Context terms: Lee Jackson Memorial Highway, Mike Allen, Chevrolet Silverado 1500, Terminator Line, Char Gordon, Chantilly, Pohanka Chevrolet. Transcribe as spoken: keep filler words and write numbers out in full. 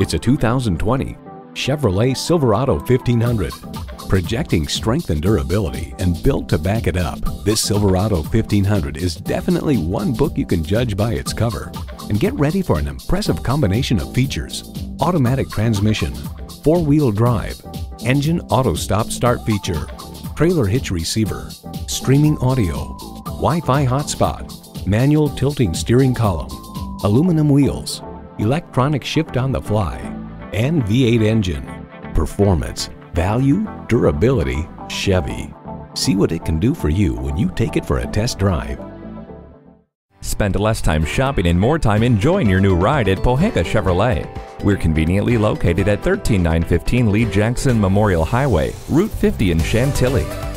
It's a two thousand twenty Chevrolet Silverado fifteen hundred. Projecting strength and durability and built to back it up, this Silverado fifteen hundred is definitely one book you can judge by its cover. And get ready for an impressive combination of features: automatic transmission, four-wheel drive, engine auto stop-start feature, trailer hitch receiver, streaming audio, Wi-Fi hotspot, manual tilting steering column, aluminum wheels, electronic shift on the fly, and V eight engine. Performance, value, durability, Chevy. See what it can do for you when you take it for a test drive. Spend less time shopping and more time enjoying your new ride at Pohanka Chevrolet. We're conveniently located at thirteen nine fifteen Lee Jackson Memorial Highway, Route fifty in Chantilly.